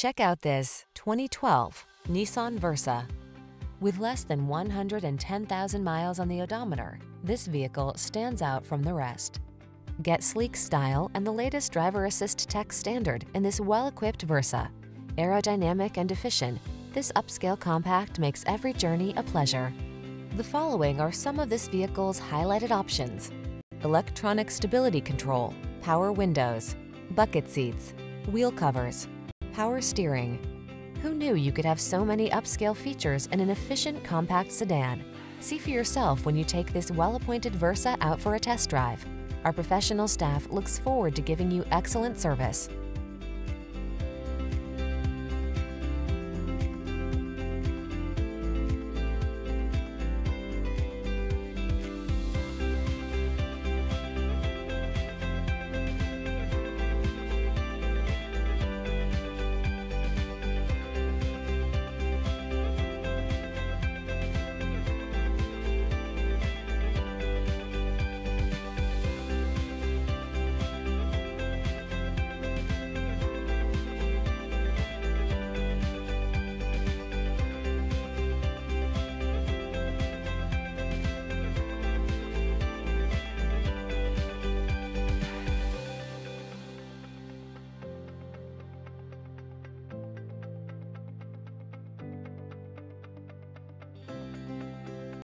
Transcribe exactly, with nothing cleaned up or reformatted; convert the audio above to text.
Check out this twenty twelve Nissan Versa. With less than one hundred ten thousand miles on the odometer, this vehicle stands out from the rest. Get sleek style and the latest driver assist tech standard in this well-equipped Versa. Aerodynamic and efficient, this upscale compact makes every journey a pleasure. The following are some of this vehicle's highlighted options: electronic stability control, power windows, bucket seats, wheel covers, power steering. Who knew you could have so many upscale features in an efficient compact sedan? See for yourself when you take this well-appointed Versa out for a test drive. Our professional staff looks forward to giving you excellent service.